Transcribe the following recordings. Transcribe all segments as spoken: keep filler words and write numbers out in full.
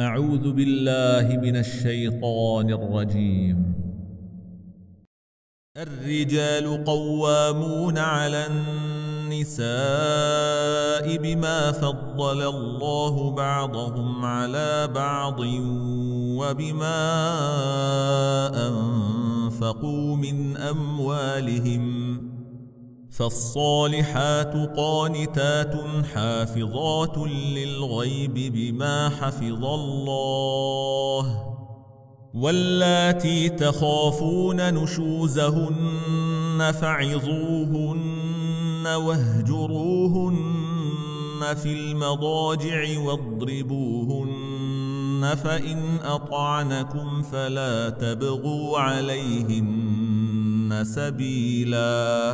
أعوذ بالله من الشيطان الرجيم. الرجال قوامون على النساء بما فضل الله بعضهم على بعض وبما أنفقوا من أموالهم، فالصالحات قانتات حافظات للغيب بما حفظ الله، واللاتي تخافون نشوزهن فعظوهن واهجروهن في المضاجع واضربوهن، فإن أطعنكم فلا تبغوا عليهن سبيلا،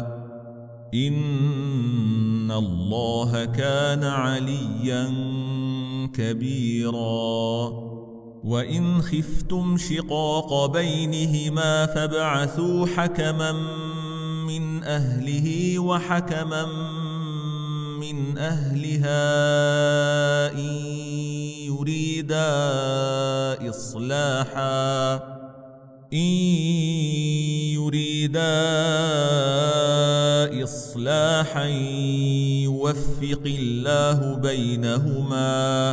إن الله كان عليا كبيرا. وإن خفتم شقاق بينهما فابعثوا حكما من أهله وحكما من أهلها إن يريدا إصلاحا إن يريدا إصلاحا يوفق الله بينهما،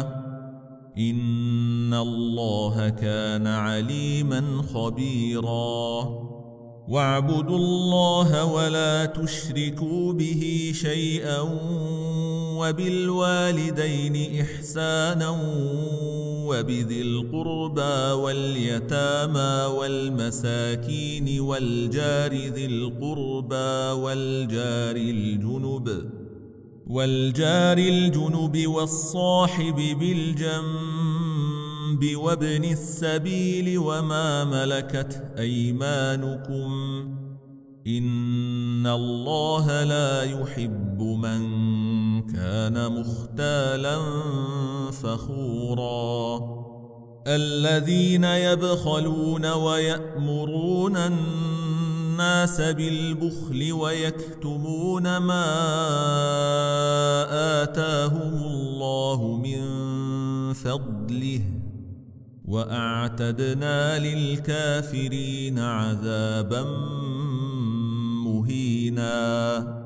إن الله كان عليما خبيرا. واعبدوا الله ولا تشركوا به شيئا، وبالوالدين إحسانا وبذي القربى واليتامى والمساكين والجار ذي القربى والجار الجنب والجار الجنب والصاحب بالجنب وابن السبيل وما ملكت أيمانكم، إن الله لا يحب من كان مختالا فخورا. الذين يبخلون ويأمرون الناس بالبخل ويكتمون ما آتاهم الله من فضله، وأعتدنا للكافرين عذابا مهينا.